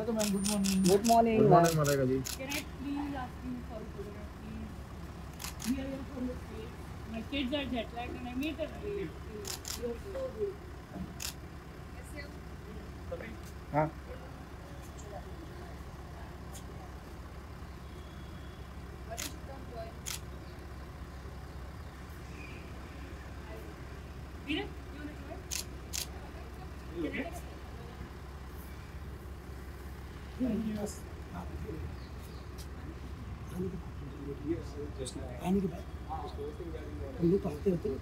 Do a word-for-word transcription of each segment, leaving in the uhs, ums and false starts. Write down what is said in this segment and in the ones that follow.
Hello ma'am, good morning. Good morning Malaika ji. Can I please ask you for photograph please? We are from the state, my kids are jet lag and I need a break. You are so good. कैसे हो? हां आने के बाद हम लोग पढ़ते रहते भाई।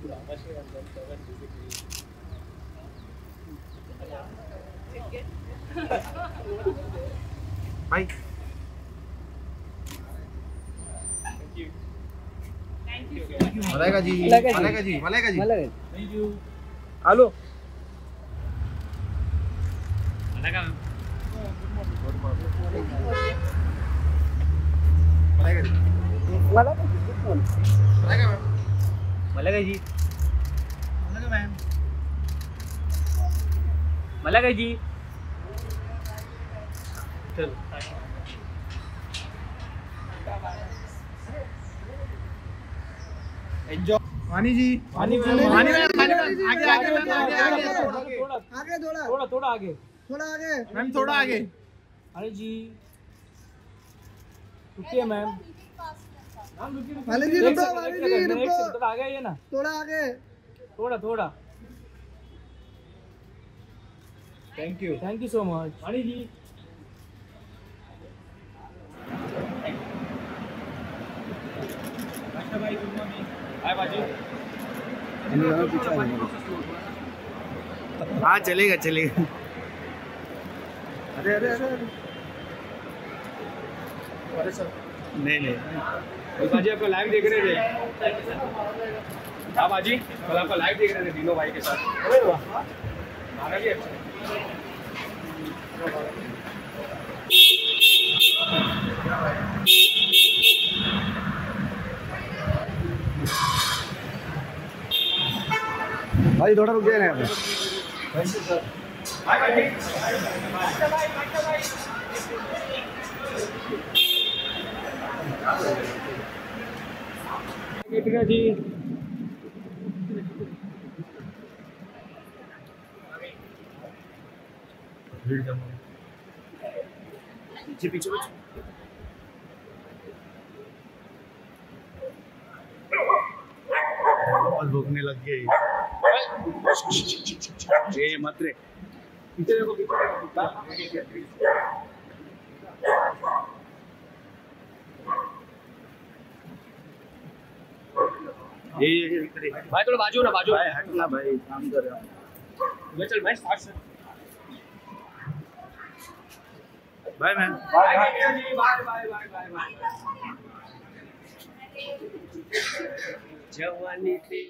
Malaika ji, Malaika ji, Malaika ji, thank you. Hello Malaika ma'am, Malaika ma'am, Malaika ji, Malaika ma'am, Malaika ji, चलो एंजॉय। वानी जी, वानी मैम, वानी मैम, आगे आगे मैम, आगे आगे आगे थोड़ा थोड़ा थोड़ा आगे, थोड़ा आगे मैम, थोड़ा आगे। अरे जी रुकिए मैम, वाले जी रुको, वाले जी रुको, थोड़ा आगे आइए ना, थोड़ा आगे, थोड़ा थोड़ा। Thank you, thank you so much वाली जी। अच्छा भाई, गुड मॉर्निंग। हाय बाजी, हाँ चलेगा चलेगा। अरे अरे अरे अरे सर, नहीं नहीं बाजी, आपको लाइव देख रहे थे। हाँ बाजी, कल आपका लाइव देख रहे थे दिनो भाई के साथ। खाना भी अच्छा। भाई थोड़ा रुक जाए ना आप। हाय बाजी, अच्छा भाई, अच्छा भाई जी। पीछे पीछे बहुत भूखने लग गई। ये मत रे, इधर देखो, ये ये भाई भाई थोड़ा बाजू ना, बाजू भाई, हटना भाई, काम कर रहा हूं। चल भाई स्टार्ट से भाई ma'am. Bye bye ji, bye bye bye bye bye. जवानी थी।